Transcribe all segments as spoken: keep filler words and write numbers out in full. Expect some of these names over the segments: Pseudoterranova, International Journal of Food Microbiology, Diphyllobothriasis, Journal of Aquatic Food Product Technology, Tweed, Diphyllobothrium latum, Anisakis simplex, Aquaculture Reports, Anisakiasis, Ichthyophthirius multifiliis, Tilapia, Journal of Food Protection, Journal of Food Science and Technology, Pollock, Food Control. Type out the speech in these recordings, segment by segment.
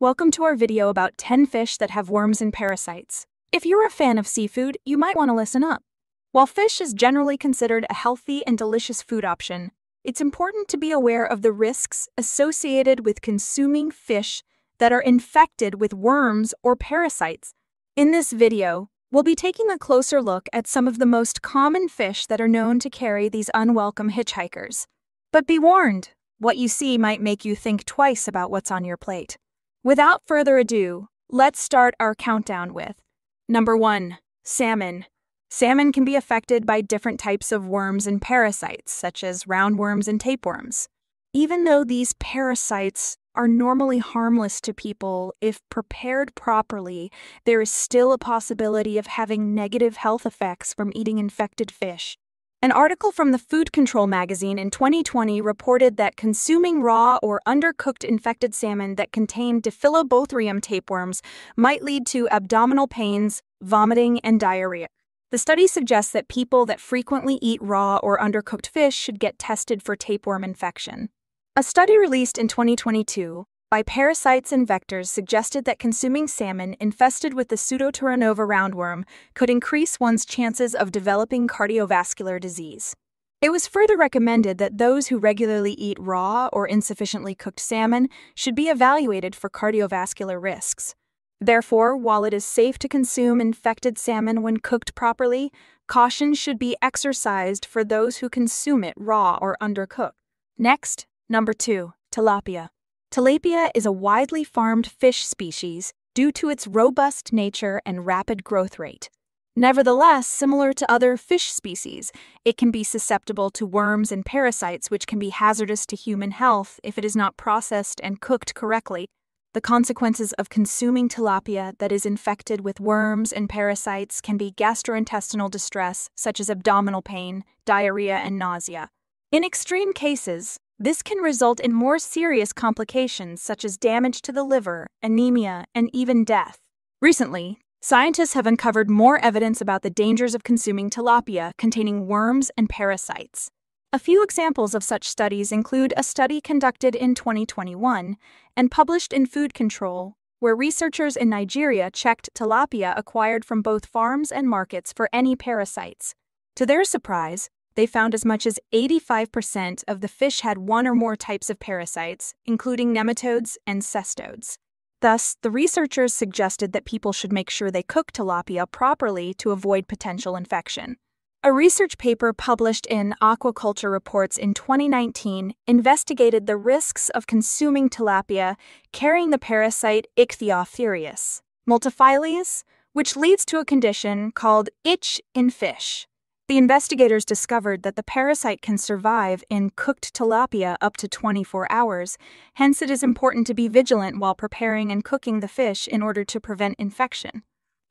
Welcome to our video about ten fish that have worms and parasites. If you're a fan of seafood, you might want to listen up. While fish is generally considered a healthy and delicious food option, it's important to be aware of the risks associated with consuming fish that are infected with worms or parasites. In this video, we'll be taking a closer look at some of the most common fish that are known to carry these unwelcome hitchhikers. But be warned, what you see might make you think twice about what's on your plate. Without further ado, let's start our countdown with number one. Salmon. Salmon can be affected by different types of worms and parasites, such as roundworms and tapeworms. Even though these parasites are normally harmless to people, if prepared properly, there is still a possibility of having negative health effects from eating infected fish. An article from the Food Control magazine in twenty twenty reported that consuming raw or undercooked infected salmon that contained Diphyllobothrium tapeworms might lead to abdominal pains, vomiting, and diarrhea. The study suggests that people that frequently eat raw or undercooked fish should get tested for tapeworm infection. A study released in twenty twenty-two by Parasites and Vectors suggested that consuming salmon infested with the Pseudoterranova roundworm could increase one's chances of developing cardiovascular disease. It was further recommended that those who regularly eat raw or insufficiently cooked salmon should be evaluated for cardiovascular risks. Therefore, while it is safe to consume infected salmon when cooked properly, caution should be exercised for those who consume it raw or undercooked. Next, number two, tilapia. Tilapia is a widely farmed fish species due to its robust nature and rapid growth rate. Nevertheless, similar to other fish species, it can be susceptible to worms and parasites, which can be hazardous to human health if it is not processed and cooked correctly. The consequences of consuming tilapia that is infected with worms and parasites can be gastrointestinal distress, such as abdominal pain, diarrhea, and nausea. In extreme cases, this can result in more serious complications such as damage to the liver, anemia, and even death. Recently, scientists have uncovered more evidence about the dangers of consuming tilapia containing worms and parasites. A few examples of such studies include a study conducted in twenty twenty-one and published in Food Control, where researchers in Nigeria checked tilapia acquired from both farms and markets for any parasites. To their surprise, they found as much as eighty-five percent of the fish had one or more types of parasites, including nematodes and cestodes. Thus, the researchers suggested that people should make sure they cook tilapia properly to avoid potential infection. A research paper published in Aquaculture Reports in twenty nineteen investigated the risks of consuming tilapia carrying the parasite Ichthyophthirius multifiliis, which leads to a condition called itch in fish. The investigators discovered that the parasite can survive in cooked tilapia up to twenty-four hours, hence it is important to be vigilant while preparing and cooking the fish in order to prevent infection.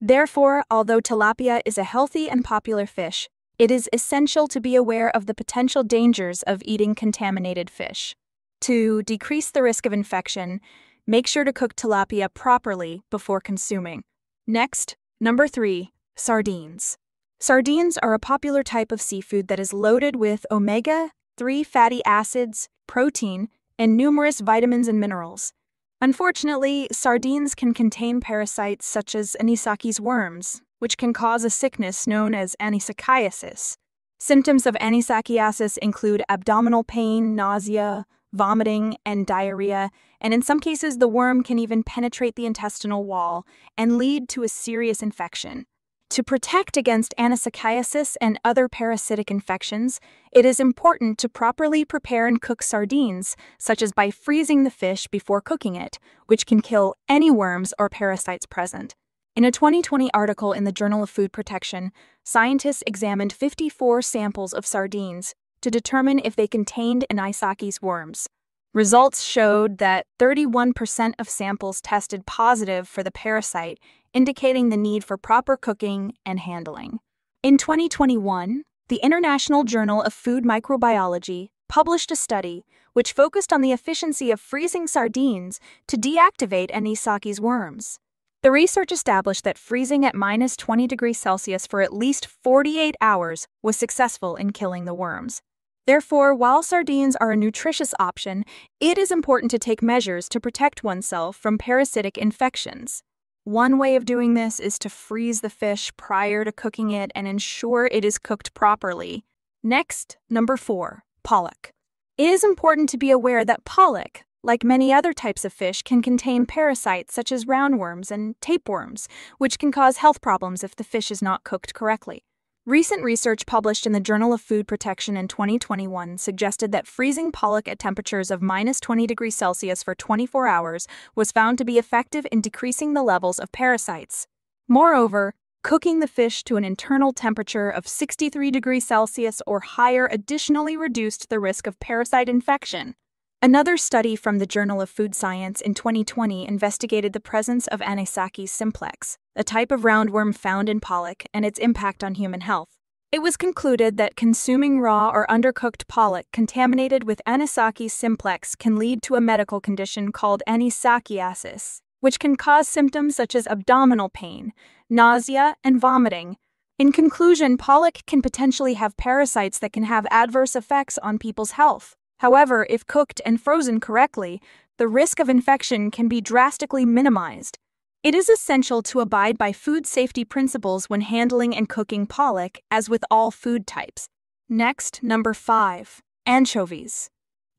Therefore, although tilapia is a healthy and popular fish, it is essential to be aware of the potential dangers of eating contaminated fish. To decrease the risk of infection, make sure to cook tilapia properly before consuming. Next, number three, sardines. Sardines are a popular type of seafood that is loaded with omega three fatty acids, protein, and numerous vitamins and minerals. Unfortunately, sardines can contain parasites such as Anisakis worms, which can cause a sickness known as Anisakiasis. Symptoms of Anisakiasis include abdominal pain, nausea, vomiting, and diarrhea, and in some cases the worm can even penetrate the intestinal wall and lead to a serious infection. To protect against anisakiasis and other parasitic infections, it is important to properly prepare and cook sardines, such as by freezing the fish before cooking it, which can kill any worms or parasites present. In a twenty twenty article in the Journal of Food Protection, scientists examined fifty-four samples of sardines to determine if they contained Anisakis worms. Results showed that thirty-one percent of samples tested positive for the parasite, indicating the need for proper cooking and handling. In twenty twenty-one, the International Journal of Food Microbiology published a study which focused on the efficiency of freezing sardines to deactivate Anisakis worms. The research established that freezing at minus twenty degrees Celsius for at least forty-eight hours was successful in killing the worms. Therefore, while sardines are a nutritious option, it is important to take measures to protect oneself from parasitic infections. One way of doing this is to freeze the fish prior to cooking it and ensure it is cooked properly. Next, number four, pollock. It is important to be aware that pollock, like many other types of fish, can contain parasites such as roundworms and tapeworms, which can cause health problems if the fish is not cooked correctly. Recent research published in the Journal of Food Protection in twenty twenty-one suggested that freezing pollock at temperatures of minus twenty degrees Celsius for twenty-four hours was found to be effective in decreasing the levels of parasites. Moreover, cooking the fish to an internal temperature of sixty-three degrees Celsius or higher additionally reduced the risk of parasite infection. Another study from the Journal of Food Science in twenty twenty investigated the presence of Anisakis simplex, a type of roundworm found in pollock, and its impact on human health. It was concluded that consuming raw or undercooked pollock contaminated with Anisakis simplex can lead to a medical condition called Anisakiasis, which can cause symptoms such as abdominal pain, nausea, and vomiting. In conclusion, pollock can potentially have parasites that can have adverse effects on people's health. However, if cooked and frozen correctly, the risk of infection can be drastically minimized. It is essential to abide by food safety principles when handling and cooking pollock, as with all food types. Next, number five, anchovies.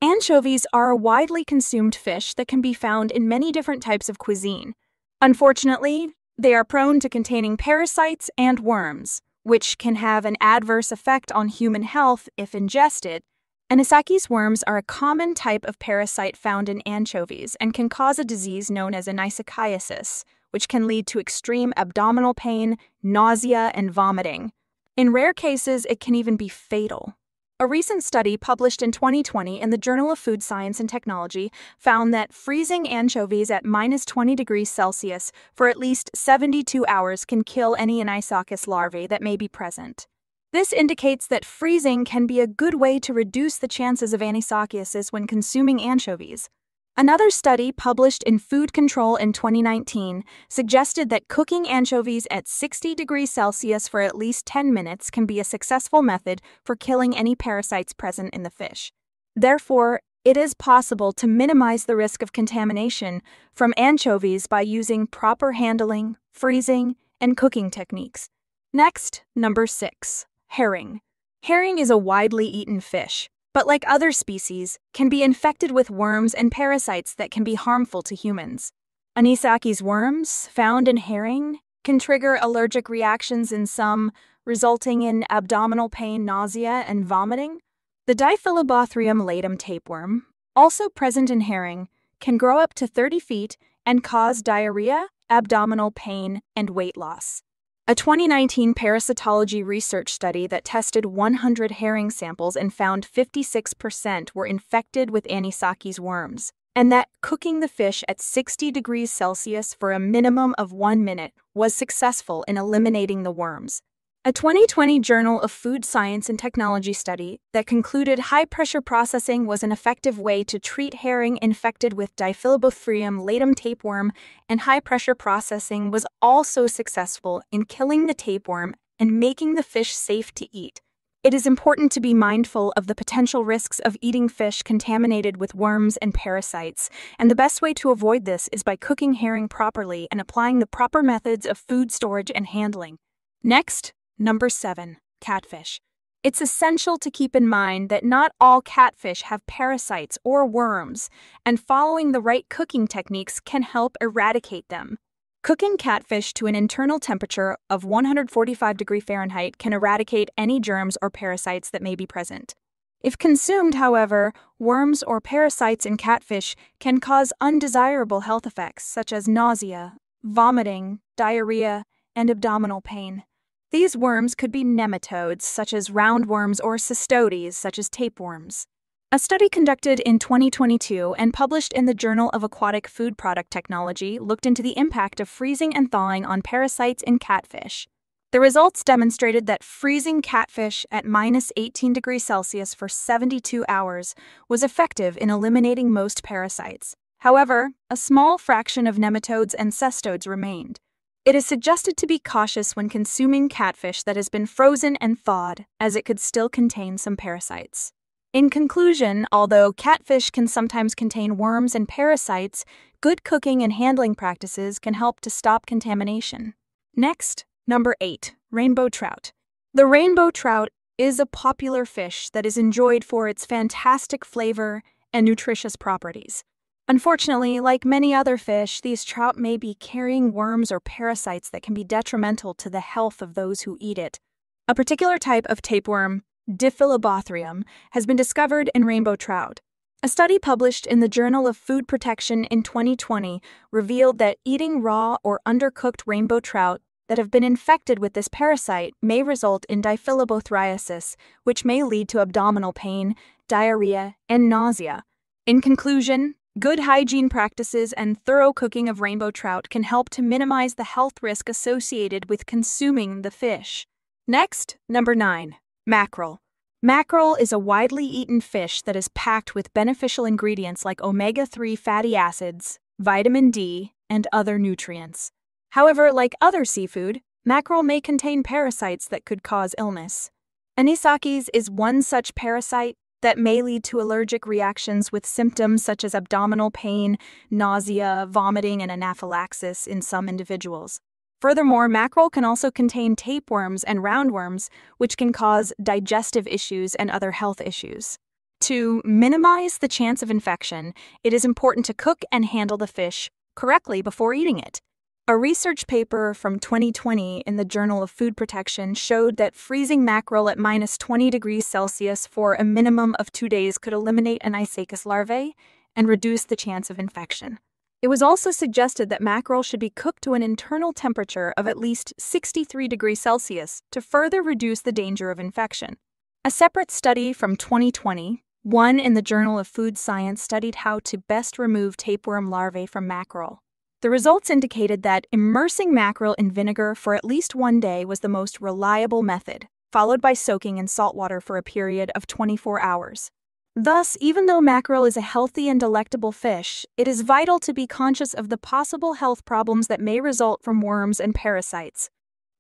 Anchovies are a widely consumed fish that can be found in many different types of cuisine. Unfortunately, they are prone to containing parasites and worms, which can have an adverse effect on human health if ingested. Anisakis worms are a common type of parasite found in anchovies and can cause a disease known as anisakiasis, which can lead to extreme abdominal pain, nausea, and vomiting. In rare cases, it can even be fatal. A recent study published in twenty twenty in the Journal of Food Science and Technology found that freezing anchovies at minus twenty degrees Celsius for at least seventy-two hours can kill any Anisakis larvae that may be present. This indicates that freezing can be a good way to reduce the chances of anisakiasis when consuming anchovies. Another study published in Food Control in twenty nineteen suggested that cooking anchovies at sixty degrees Celsius for at least ten minutes can be a successful method for killing any parasites present in the fish. Therefore, it is possible to minimize the risk of contamination from anchovies by using proper handling, freezing, and cooking techniques. Next, number six. Herring. Herring is a widely eaten fish, but like other species, can be infected with worms and parasites that can be harmful to humans. Anisakis worms, found in herring, can trigger allergic reactions in some, resulting in abdominal pain, nausea, and vomiting. The Diphyllobothrium latum tapeworm, also present in herring, can grow up to thirty feet and cause diarrhea, abdominal pain, and weight loss. A twenty nineteen parasitology research study that tested one hundred herring samples and found fifty-six percent were infected with Anisakis worms, and that cooking the fish at sixty degrees Celsius for a minimum of one minute was successful in eliminating the worms. A twenty twenty Journal of Food Science and Technology study that concluded high-pressure processing was an effective way to treat herring infected with Diphyllobothrium latum tapeworm, and high-pressure processing was also successful in killing the tapeworm and making the fish safe to eat. It is important to be mindful of the potential risks of eating fish contaminated with worms and parasites, and the best way to avoid this is by cooking herring properly and applying the proper methods of food storage and handling. Next, number seven, catfish. It's essential to keep in mind that not all catfish have parasites or worms, and following the right cooking techniques can help eradicate them. Cooking catfish to an internal temperature of one hundred forty-five degrees Fahrenheit can eradicate any germs or parasites that may be present. If consumed, however, worms or parasites in catfish can cause undesirable health effects such as nausea, vomiting, diarrhea, and abdominal pain. These worms could be nematodes, such as roundworms, or cystodes, such as tapeworms. A study conducted in twenty twenty-two and published in the Journal of Aquatic Food Product Technology looked into the impact of freezing and thawing on parasites in catfish. The results demonstrated that freezing catfish at minus eighteen degrees Celsius for seventy-two hours was effective in eliminating most parasites. However, a small fraction of nematodes and cestodes remained. It is suggested to be cautious when consuming catfish that has been frozen and thawed, as it could still contain some parasites. In conclusion, although catfish can sometimes contain worms and parasites, good cooking and handling practices can help to stop contamination. Next, number eight, rainbow trout. The rainbow trout is a popular fish that is enjoyed for its fantastic flavor and nutritious properties. Unfortunately, like many other fish, these trout may be carrying worms or parasites that can be detrimental to the health of those who eat it. A particular type of tapeworm, Diphyllobothrium, has been discovered in rainbow trout. A study published in the Journal of Food Protection in twenty twenty revealed that eating raw or undercooked rainbow trout that have been infected with this parasite may result in Diphyllobothriasis, which may lead to abdominal pain, diarrhea, and nausea. In conclusion, good hygiene practices and thorough cooking of rainbow trout can help to minimize the health risk associated with consuming the fish. Next, number nine. Mackerel. Mackerel is a widely eaten fish that is packed with beneficial ingredients like omega three fatty acids, vitamin D, and other nutrients. However, like other seafood, mackerel may contain parasites that could cause illness. Anisakis is one such parasite that may lead to allergic reactions with symptoms such as abdominal pain, nausea, vomiting, and anaphylaxis in some individuals. Furthermore, mackerel can also contain tapeworms and roundworms, which can cause digestive issues and other health issues. To minimize the chance of infection, it is important to cook and handle the fish correctly before eating it. A research paper from twenty twenty in the Journal of Food Protection showed that freezing mackerel at minus twenty degrees Celsius for a minimum of two days could eliminate Anisakis larvae and reduce the chance of infection. It was also suggested that mackerel should be cooked to an internal temperature of at least sixty-three degrees Celsius to further reduce the danger of infection. A separate study from twenty twenty, one in the Journal of Food Science, studied how to best remove tapeworm larvae from mackerel. The results indicated that immersing mackerel in vinegar for at least one day was the most reliable method, followed by soaking in salt water for a period of twenty-four hours. Thus, even though mackerel is a healthy and delectable fish, it is vital to be conscious of the possible health problems that may result from worms and parasites.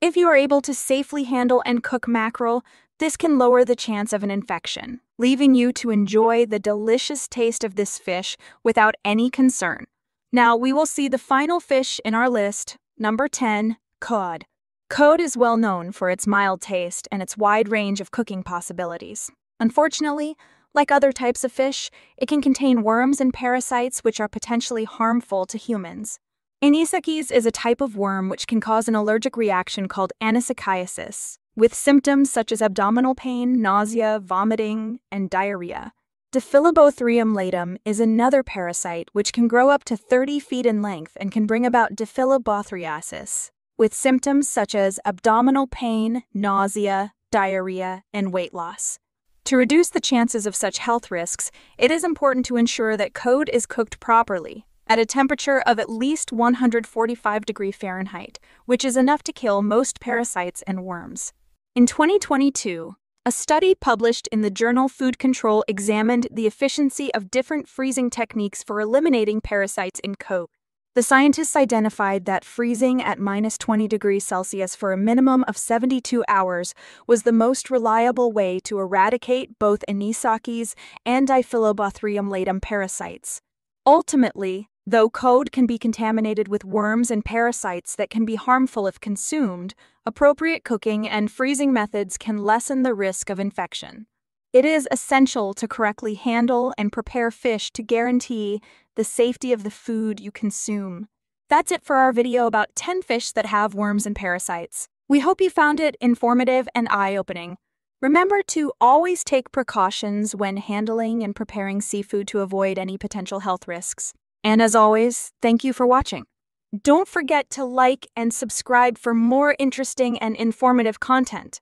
If you are able to safely handle and cook mackerel, this can lower the chance of an infection, leaving you to enjoy the delicious taste of this fish without any concern. Now, we will see the final fish in our list, number ten, cod. Cod is well known for its mild taste and its wide range of cooking possibilities. Unfortunately, like other types of fish, it can contain worms and parasites which are potentially harmful to humans. Anisakis is a type of worm which can cause an allergic reaction called anisakiasis, with symptoms such as abdominal pain, nausea, vomiting, and diarrhea. Diphyllobothrium latum is another parasite which can grow up to thirty feet in length and can bring about Diphyllobothriasis, with symptoms such as abdominal pain, nausea, diarrhea, and weight loss. To reduce the chances of such health risks, it is important to ensure that cod is cooked properly, at a temperature of at least one hundred forty-five degrees Fahrenheit, which is enough to kill most parasites and worms. In twenty twenty-two, a study published in the journal Food Control examined the efficiency of different freezing techniques for eliminating parasites in cod. The scientists identified that freezing at minus twenty degrees Celsius for a minimum of seventy-two hours was the most reliable way to eradicate both Anisakis and Diphyllobothrium latum parasites. Ultimately, though cod can be contaminated with worms and parasites that can be harmful if consumed, appropriate cooking and freezing methods can lessen the risk of infection. It is essential to correctly handle and prepare fish to guarantee the safety of the food you consume. That's it for our video about ten fish that have worms and parasites. We hope you found it informative and eye-opening. Remember to always take precautions when handling and preparing seafood to avoid any potential health risks. And as always, thank you for watching. Don't forget to like and subscribe for more interesting and informative content.